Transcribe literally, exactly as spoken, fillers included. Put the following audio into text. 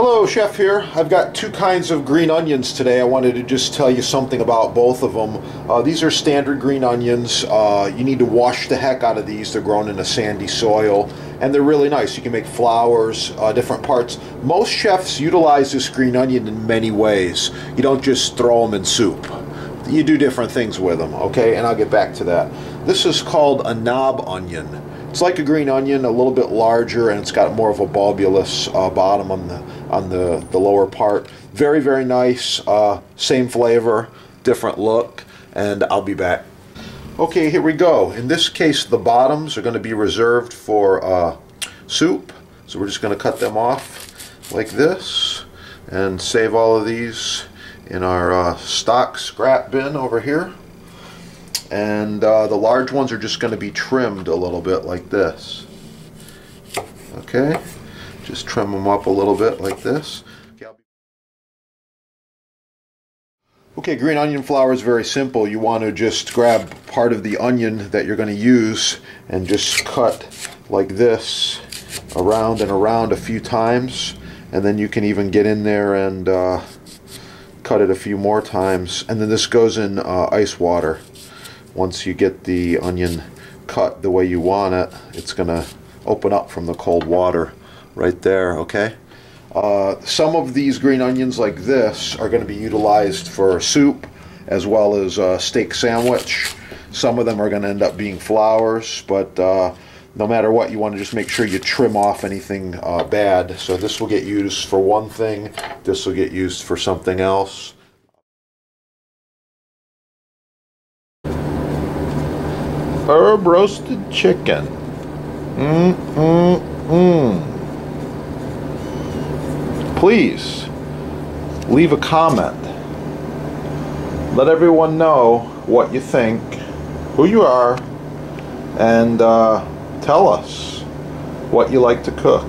Hello, Chef here. I've got two kinds of green onions today. I wanted to just tell you something about both of them. Uh, these are standard green onions. Uh, you need to wash the heck out of these. They're grown in a sandy soil and they're really nice. You can make flowers, uh, different parts. Most chefs utilize this green onion in many ways. You don't just throw them in soup. You do different things with them, okay? And I'll get back to that. This is called a knob onion. It's like a green onion, a little bit larger, and it's got more of a bulbulous uh, bottom on the on the, the lower part. Very, very nice. Uh, same flavor, different look, and I'll be back. Okay, here we go. In this case, the bottoms are going to be reserved for uh, soup, so we're just going to cut them off like this and save all of these in our uh, stock scrap bin over here. And uh, the large ones are just going to be trimmed a little bit like this. Okay, just trim them up a little bit like this. Okay, green onion flour is very simple. You want to just grab part of the onion that you're going to use and just cut like this around and around a few times, and then you can even get in there and uh, cut it a few more times, and then this goes in uh, ice water. Once you get the onion cut the way you want it, it's going to open up from the cold water right there, okay? Uh, some of these green onions like this are going to be utilized for soup as well as a steak sandwich. Some of them are going to end up being flowers, but uh, no matter what, you want to just make sure you trim off anything uh, bad. So this will get used for one thing, this will get used for something else. Herb roasted chicken. Mm, mm, mm. Please leave a comment. Let everyone know what you think, who you are, and uh, tell us what you like to cook.